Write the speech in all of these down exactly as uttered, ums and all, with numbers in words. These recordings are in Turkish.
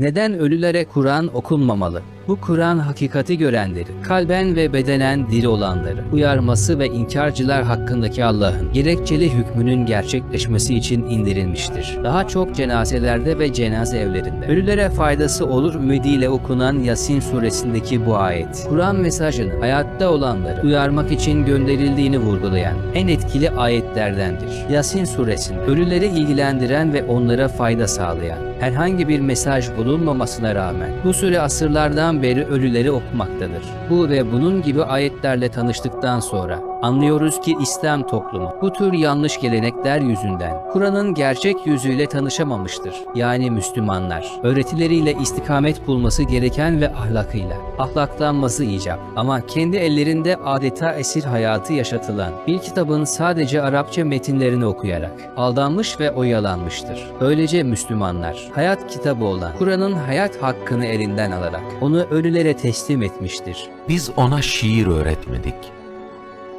Neden ölülere Kur'an okunmamalı? Bu Kur'an hakikati görenleri, kalben ve bedenen diri olanları, uyarması ve inkarcılar hakkındaki Allah'ın gerekçeli hükmünün gerçekleşmesi için indirilmiştir. Daha çok cenazelerde ve cenaze evlerinde ölülere faydası olur ümidiyle okunan Yasin suresindeki bu ayet, Kur'an mesajını hayatta olanları uyarmak için gönderildiğini vurgulayan en etkili ayetlerdendir. Yasin suresinde ölüleri ilgilendiren ve onlara fayda sağlayan herhangi bir mesaj bulunmamasına rağmen bu sure asırlardan beri ölüleri okumaktadır. Bu ve bunun gibi ayetlerle tanıştıktan sonra anlıyoruz ki İslam toplumu bu tür yanlış gelenekler yüzünden Kur'an'ın gerçek yüzüyle tanışamamıştır. Yani Müslümanlar öğretileriyle istikamet bulması gereken ve ahlakıyla ahlaklanması icap ama kendi ellerinde adeta esir hayatı yaşatılan bir kitabın sadece Arapça metinlerini okuyarak aldanmış ve oyalanmıştır. Böylece Müslümanlar hayat kitabı olan Kur'an'ın hayat hakkını elinden alarak onu ölülere teslim etmiştir. Biz ona şiir öğretmedik.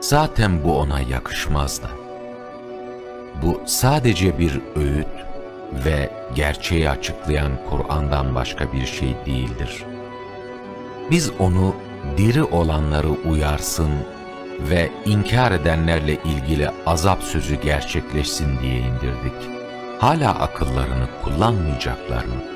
Zaten bu ona yakışmaz da. Bu sadece bir öğüt ve gerçeği açıklayan Kur'an'dan başka bir şey değildir. Biz onu diri olanları uyarsın ve inkar edenlerle ilgili azap sözü gerçekleşsin diye indirdik. Hala akıllarını kullanmayacaklar mı?